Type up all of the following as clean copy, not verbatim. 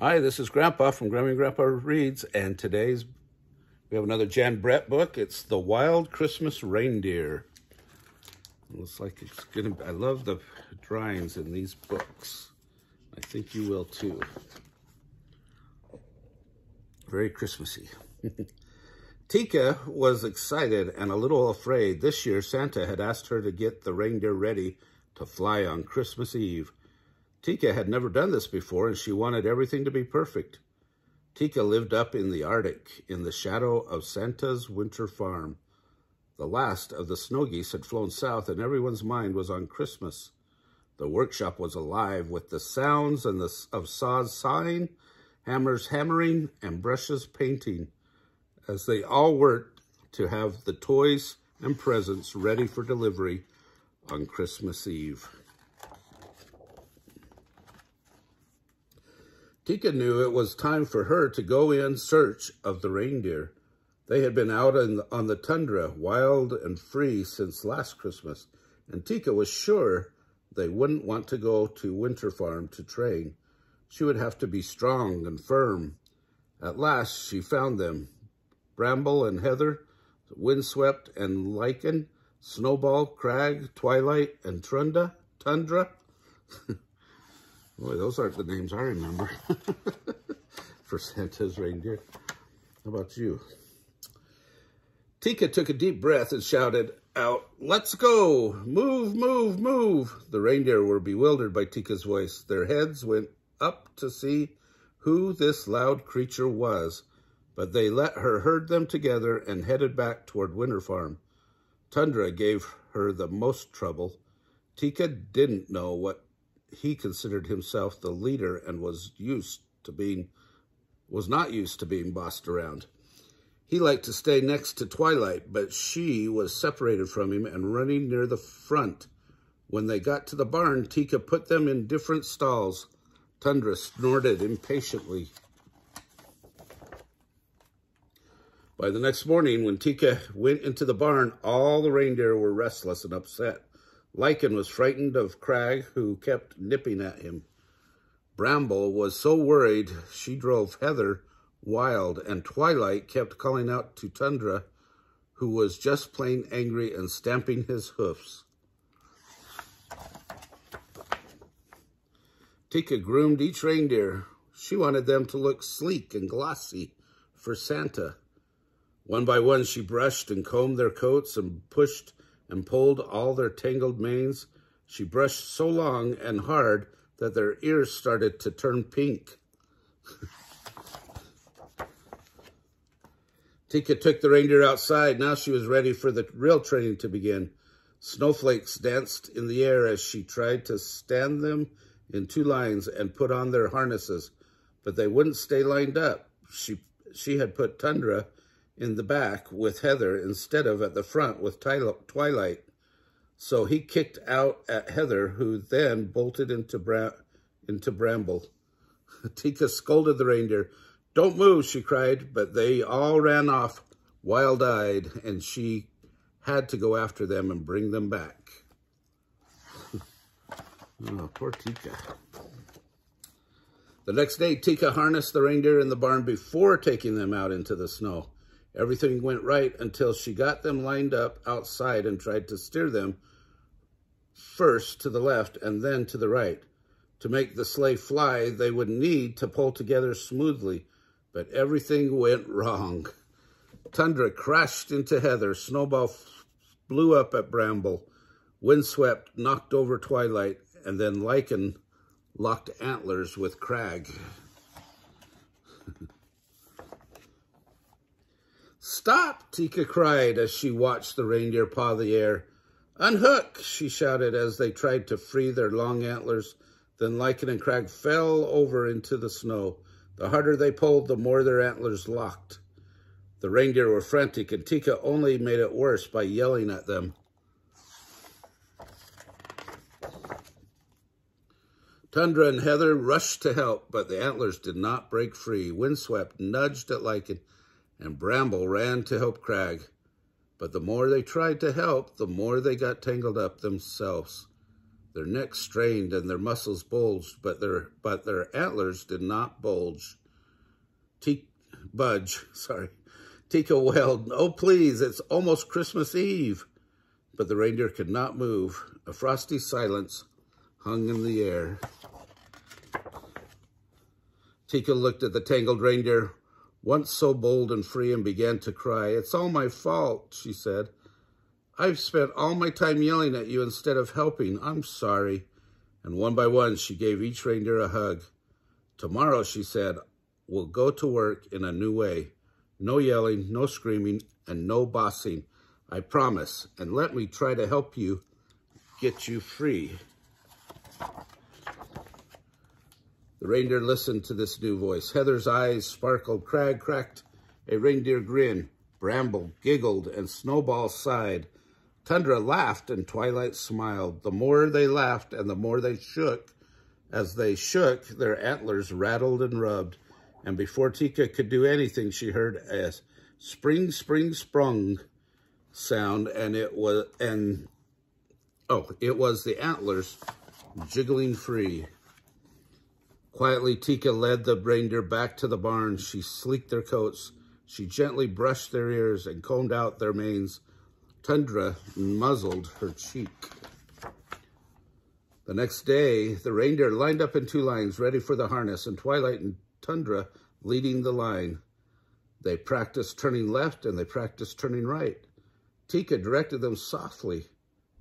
Hi, this is Grandpa from Grammy and Grandpa Reads, and today's we have another Jan Brett book. It's The Wild Christmas Reindeer. It looks like it's gonna. I love the drawings in these books. I think you will too. Very Christmassy. Tika was excited and a little afraid. This year, Santa had asked her to get the reindeer ready to fly on Christmas Eve. Tika had never done this before, and she wanted everything to be perfect. Tika lived up in the Arctic, in the shadow of Santa's winter farm. The last of the snow geese had flown south, and everyone's mind was on Christmas. The workshop was alive with the sounds and of saws sawing, hammers hammering, and brushes painting, as they all worked to have the toys and presents ready for delivery on Christmas Eve. Tika knew it was time for her to go in search of the reindeer. They had been out on the tundra, wild and free, since last Christmas, and Tika was sure they wouldn't want to go to Winter Farm to train. She would have to be strong and firm. At last, she found them. Bramble and heather, windswept and lichen, snowball, crag, twilight, and tundra. Boy, those aren't the names I remember for Santa's reindeer. How about you? Tika took a deep breath and shouted out, "Let's go! Move, move, move!" The reindeer were bewildered by Tika's voice. Their heads went up to see who this loud creature was, but they let her herd them together and headed back toward Winter Farm. Tundra gave her the most trouble. Tika didn't know what he considered himself the leader and was not used to being bossed around. He liked to stay next to Twilight, but she was separated from him and running near the front. When they got to the barn, Tika put them in different stalls. Tundra snorted impatiently. By the next morning, when Tika went into the barn, all the reindeer were restless and upset. Lichen was frightened of Crag, who kept nipping at him. Bramble was so worried she drove Heather wild, and Twilight kept calling out to Tundra, who was just plain angry and stamping his hoofs. Tika groomed each reindeer. She wanted them to look sleek and glossy for Santa. One by one, she brushed and combed their coats and pushed and pulled all their tangled manes. She brushed so long and hard that their ears started to turn pink. Tika took the reindeer outside. Now she was ready for the real training to begin. Snowflakes danced in the air as she tried to stand them in two lines and put on their harnesses, but they wouldn't stay lined up. She had put Tundra in the back with Heather instead of at the front with Twilight. So he kicked out at Heather, who then bolted into Bramble. Tika scolded the reindeer. "Don't move," she cried, but they all ran off wild-eyed, and she had to go after them and bring them back. Oh, poor Tika. The next day, Tika harnessed the reindeer in the barn before taking them out into the snow. Everything went right until she got them lined up outside and tried to steer them first to the left and then to the right. To make the sleigh fly, they would need to pull together smoothly, but everything went wrong. Tundra crashed into Heather. Snowball blew up at Bramble. Windswept knocked over Twilight, and then Lichen locked antlers with Crag. "Stop!" Tika cried as she watched the reindeer paw the air. "Unhook!" she shouted as they tried to free their long antlers. Then Lichen and Crag fell over into the snow. The harder they pulled, the more their antlers locked. The reindeer were frantic, and Tika only made it worse by yelling at them. Tundra and Heather rushed to help, but the antlers did not break free. Windswept nudged at Lichen, and Bramble ran to help Crag. But the more they tried to help, the more they got tangled up themselves. their necks strained and their muscles bulged, but their antlers did not bulge. Tika wailed, "Oh, please, it's almost Christmas Eve." But the reindeer could not move. A frosty silence hung in the air. Tika looked at the tangled reindeer, once so bold and free, and began to cry. "It's all my fault," she said. "I've spent all my time yelling at you instead of helping. I'm sorry." And one by one, she gave each reindeer a hug. "Tomorrow," she said, "we'll go to work in a new way. No yelling, no screaming, and no bossing. I promise. And let me try to help you get you free." The reindeer listened to this new voice. Heather's eyes sparkled. Crag cracked a reindeer grin. Bramble giggled and Snowball sighed. Tundra laughed and Twilight smiled. The more they laughed and the more they shook. As they shook, their antlers rattled and rubbed. And before Tika could do anything, she heard a spring, spring, sprung sound, and it was the antlers jiggling free. Quietly, Tika led the reindeer back to the barn. She sleeked their coats. She gently brushed their ears and combed out their manes. Tundra muzzled her cheek. The next day, the reindeer lined up in two lines, ready for the harness, and Twilight and Tundra leading the line. They practiced turning left and they practiced turning right. Tika directed them softly.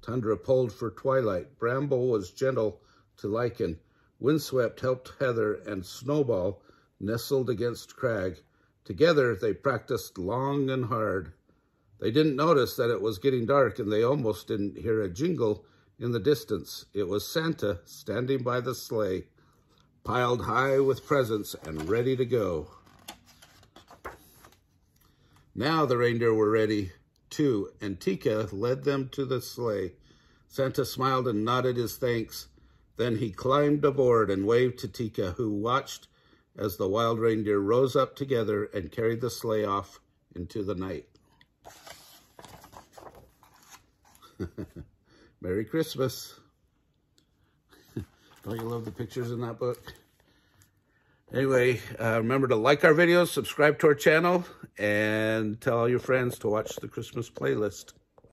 Tundra pulled for Twilight. Bramble was gentle to Lichen. Windswept helped Heather, and Snowball nestled against Crag. Together they practiced long and hard. They didn't notice that it was getting dark, and they almost didn't hear a jingle in the distance. It was Santa standing by the sleigh, piled high with presents and ready to go. Now the reindeer were ready, too, and Tika led them to the sleigh. Santa smiled and nodded his thanks. Then he climbed aboard and waved to Tika, who watched as the wild reindeer rose up together and carried the sleigh off into the night. Merry Christmas. Don't you love the pictures in that book? Anyway, remember to like our videos, subscribe to our channel, and tell all your friends to watch the Christmas playlist.